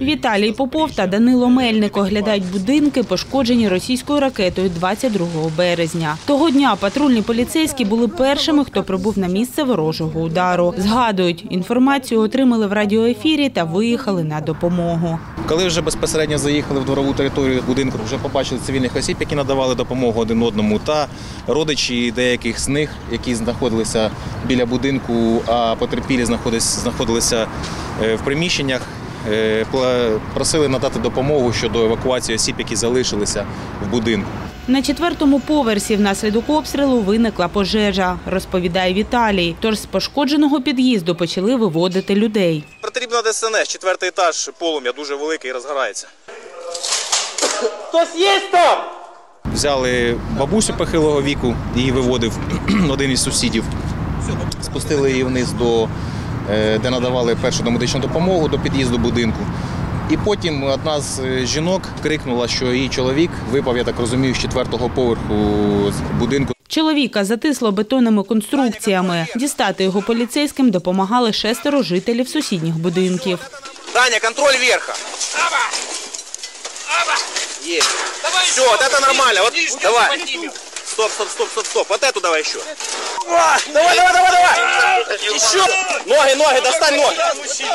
Віталій Попов та Данило Мельник оглядають будинки, пошкоджені російською ракетою 22 березня. Того дня патрульні поліцейські були першими, хто прибув на місце ворожого удару. Згадують, інформацію отримали в радіоефірі та виїхали на допомогу. Коли вже безпосередньо заїхали в дворову територію будинку, вже побачили цивільних осіб, які надавали допомогу один одному, та родичі деяких з них, які знаходилися біля будинку, а потерпілі знаходилися в приміщеннях, просили надати допомогу щодо евакуації осіб, які залишилися в будинку. На 4-му поверсі внаслідок обстрілу виникла пожежа, розповідає Віталій. Тож з пошкодженого під'їзду почали виводити людей. Потрібна ДСНС, 4-й етаж, полум'я дуже велике і розгорається. Хтось є там? Взяли бабусю похилого віку, її виводив один із сусідів. Спустили її вниз, де надавали першу домедичну допомогу до під'їзду будинку. І потім одна з жінок крикнула, що її чоловік випав, я так розумію, з 4-го поверху будинку. Чоловіка затисло бетонними конструкціями. Дістати його поліцейським допомагали 6 жителів сусідніх будинків. Даня, контроль верха. Є. Все, це нормально. Давай. Стоп. Вот эту давай еще. Давай. Еще. Ноги, достань ноги.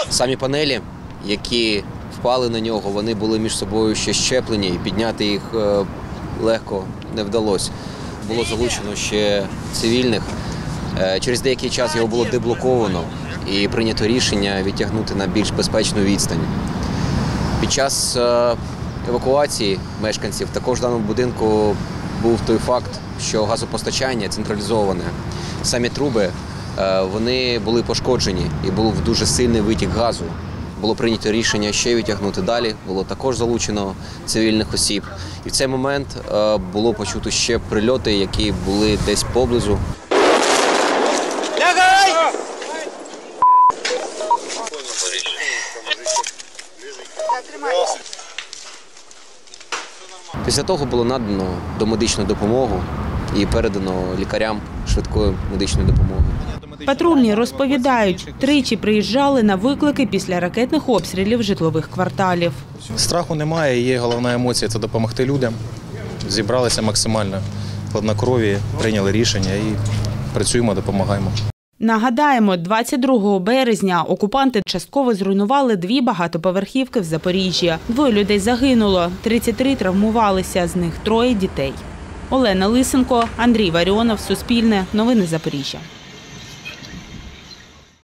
Самі панелі, які впали на нього, вони були між собою ще щеплені, і підняти їх легко не вдалося. Було залучено ще цивільних. Через деякий час його було деблоковано і прийнято рішення відтягнути на більш безпечну відстань. Під час евакуації мешканців також в даному будинку був той факт, що газопостачання централізоване. Самі труби, вони були пошкоджені і був дуже сильний витік газу. Було прийнято рішення ще відтягнути далі, було також залучено цивільних осіб. І в цей момент було почуто ще прильоти, які були десь поблизу. Лягай! Після того було надано домедичну допомогу і передано лікарям швидкої медичної допомоги. Патрульні розповідають, тричі приїжджали на виклики після ракетних обстрілів житлових кварталів. Страху немає, є головна емоція – це допомогти людям. Зібралися максимально хладнокрові, прийняли рішення і працюємо, допомагаємо. Нагадаємо, 22 березня окупанти частково зруйнували 2 багатоповерхівки в Запоріжжі. 2 людей загинуло, 33 травмувалися, з них 3 дітей. Олена Лисенко, Андрій Варіонов, Суспільне, Новини Запоріжжя.